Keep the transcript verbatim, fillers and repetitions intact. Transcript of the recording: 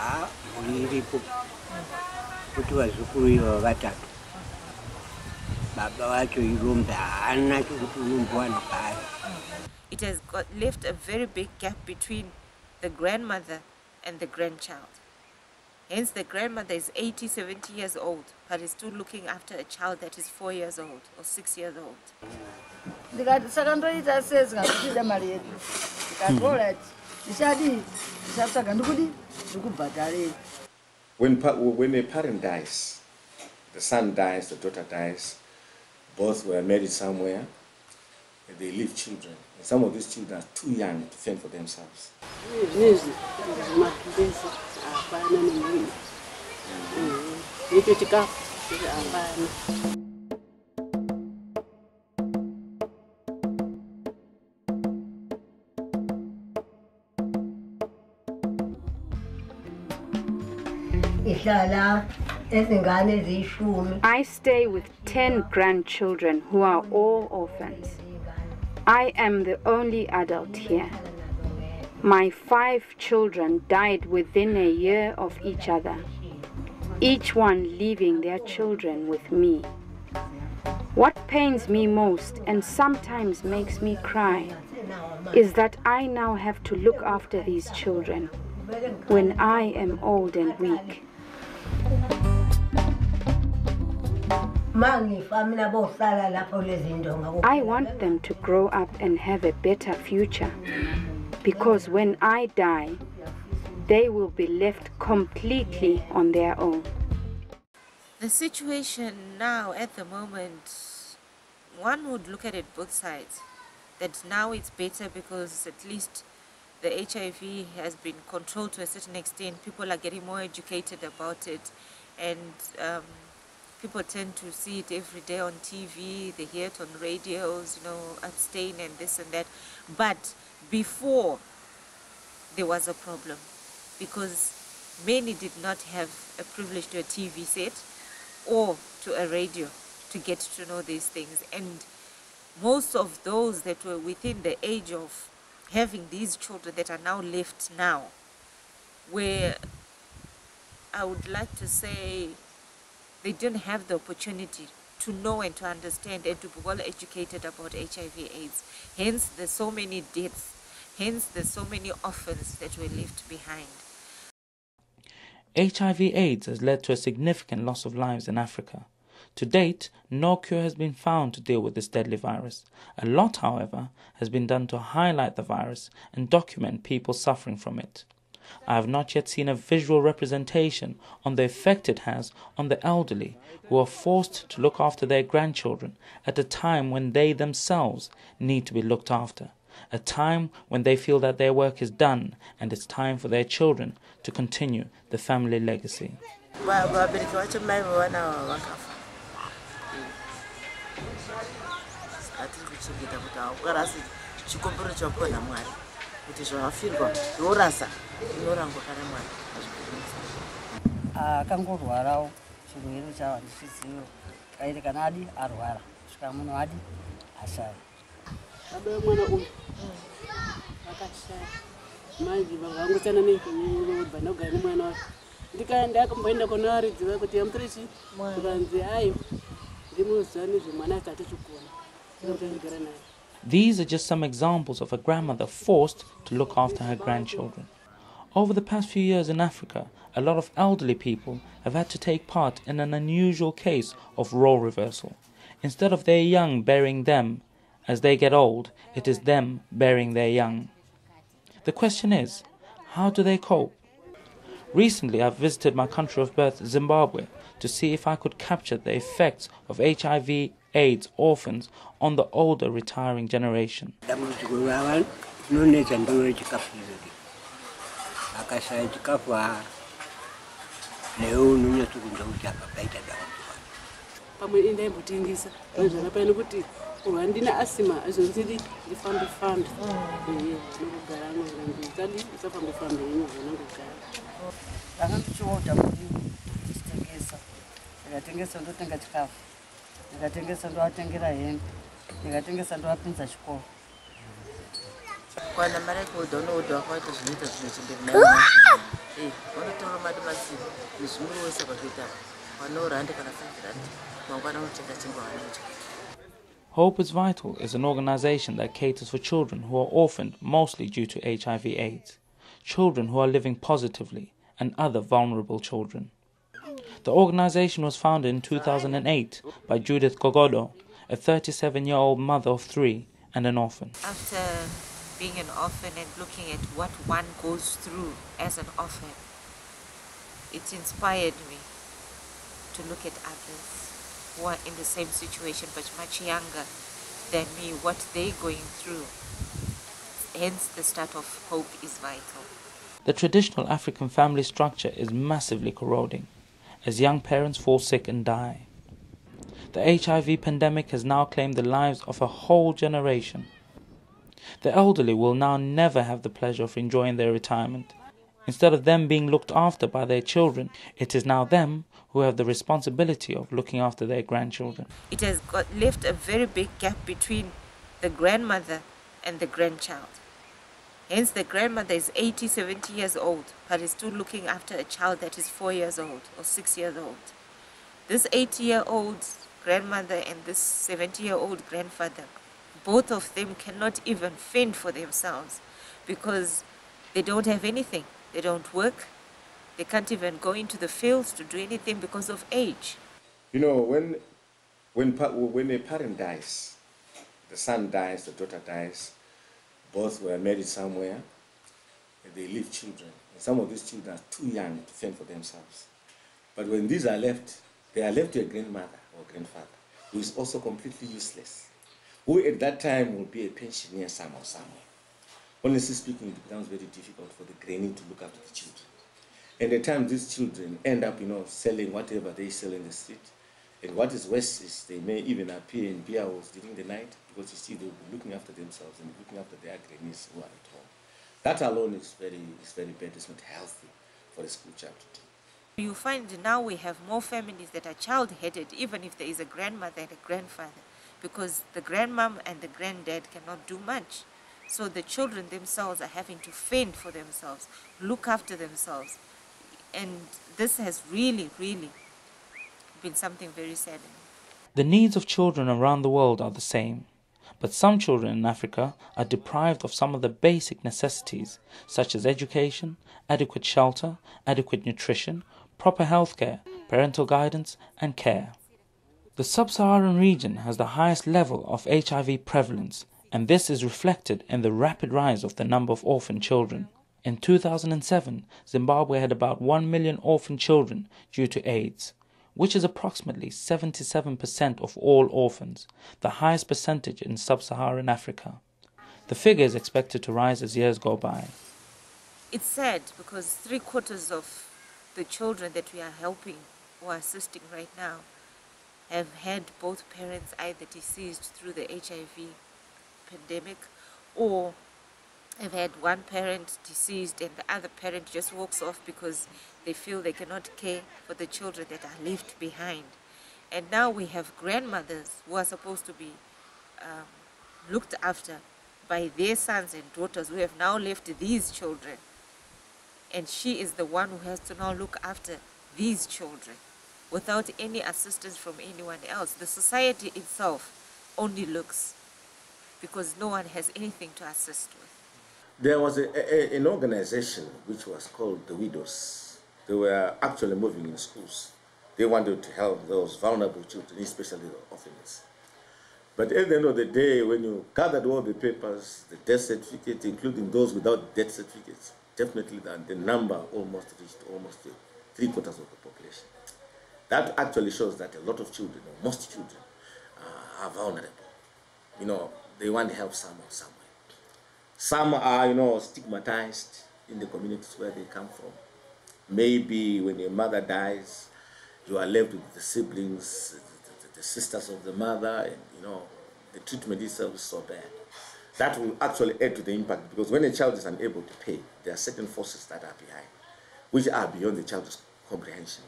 haa muiripo kuti vazukuru ivo vatatu baba wacho iromda haana chekuti unombowana pari. It has got left a very big gap between the grandmother and the grandchild. Hence the grandmother is eighty, seventy years old, but is still looking after a child that is four years old or six years old. When, when a parent dies, the son dies, the daughter dies, both were married somewhere, they leave children. And some of these children are too young to fend for themselves. I stay with ten grandchildren who are all orphans. I am the only adult here. My five children died within a year of each other, each one leaving their children with me. What pains me most and sometimes makes me cry is that I now have to look after these children when I am old and weak. I want them to grow up and have a better future, because when I die, they will be left completely on their own. The situation now at the moment, one would look at it both sides, that now it's better because at least the H I V has been controlled to a certain extent, people are getting more educated about it, and um, people tend to see it every day on T V, they hear it on radios, you know, abstain and this and that. But before, there was a problem because many did not have a privilege to a T V set or to a radio to get to know these things. And most of those that were within the age of having these children that are now left now were, I would like to say, they didn't have the opportunity to know and to understand and to be well educated about H I V AIDS. Hence, there's so many deaths. Hence, there's so many orphans that were left behind. H I V AIDS has led to a significant loss of lives in Africa. To date, no cure has been found to deal with this deadly virus. A lot, however, has been done to highlight the virus and document people suffering from it. I have not yet seen a visual representation on the effect it has on the elderly who are forced to look after their grandchildren at a time when they themselves need to be looked after, a time when they feel that their work is done and it's time for their children to continue the family legacy. These are just some examples of a grandmother forced to look after her grandchildren. Over the past few years in Africa, a lot of elderly people have had to take part in an unusual case of role reversal. Instead of their young burying them, as they get old, it is them burying their young. The question is, how do they cope? Recently, I've visited my country of birth, Zimbabwe, to see if I could capture the effects of H I V AIDS orphans on the older retiring generation. Zvinonesa pazvita vanoranda kana fifty rand mangwana unotenga chingwa vanoita. Hope is Vital is an organization that caters for children who are orphaned mostly due to H I V AIDS, children who are living positively, and other vulnerable children. The organization was founded in two thousand eight by Judith Kogodo, a thirty-seven-year-old mother of three and an orphan. After being an orphan and looking at what one goes through as an orphan, it inspired me to look at others who are in the same situation but much younger than me, what they're going through. Hence the start of Hope is Vital. The traditional African family structure is massively corroding as young parents fall sick and die. The H I V pandemic has now claimed the lives of a whole generation. The elderly will now never have the pleasure of enjoying their retirement. Instead of them being looked after by their children, it is now them who have the responsibility of looking after their grandchildren. It has got left a very big gap between the grandmother and the grandchild. Hence the grandmother is eighty, seventy years old, but is still looking after a child that is four years old or six years old. This eighty-year-old grandmother and this seventy-year-old grandfather, both of them cannot even fend for themselves because they don't have anything. They don't work. They can't even go into the fields to do anything because of age. You know, when, when, when a parent dies, the son dies, the daughter dies, both were married somewhere, they leave children. And some of these children are too young to fend for themselves. But when these are left, they are left to a grandmother or grandfather, who is also completely useless, who at that time will be a pensioner somewhere, somewhere. Honestly speaking, it becomes very difficult for the granny to look after the children. And at times, these children end up, you know, selling whatever they sell in the street. And what is worse is they may even appear in beer halls during the night because you see they will be looking after themselves and looking after their grannies who are at home. That alone is very, is very bad. It's not healthy for a school child to do. You find now we have more families that are child-headed, even if there is a grandmother and a grandfather, because the grandmom and the granddad cannot do much. So the children themselves are having to fend for themselves, look after themselves. And this has really, really been something very sad. The needs of children around the world are the same. But some children in Africa are deprived of some of the basic necessities, such as education, adequate shelter, adequate nutrition, proper healthcare, parental guidance, and care. The sub-Saharan region has the highest level of H I V prevalence, and this is reflected in the rapid rise of the number of orphan children. In two thousand seven, Zimbabwe had about one million orphan children due to AIDS, which is approximately seventy-seven percent of all orphans, the highest percentage in sub-Saharan Africa. The figure is expected to rise as years go by. It's sad because three quarters of the children that we are helping or assisting right now have had both parents either deceased through the H I V pandemic, or I've had one parent deceased and the other parent just walks off because they feel they cannot care for the children that are left behind. And now we have grandmothers who are supposed to be um, looked after by their sons and daughters who have now left these children. And she is the one who has to now look after these children without any assistance from anyone else. The society itself only looks, because no one has anything to assist with. There was a, a, an organization which was called the Widows. They were actually moving in schools. They wanted to help those vulnerable children, especially the orphans. But at the end of the day, when you gathered all the papers, the death certificates, including those without death certificates, definitely the, the number almost reached almost three quarters of the population. That actually shows that a lot of children, or most children, uh, are vulnerable. You know, they want help somehow, somewhere. Some are, you know, stigmatized in the communities where they come from. Maybe when your mother dies, you are left with the siblings, the, the, the sisters of the mother, and, you know, the treatment itself is so bad. That will actually add to the impact, because when a child is unable to pay, there are certain forces that are behind, which are beyond the child's comprehension.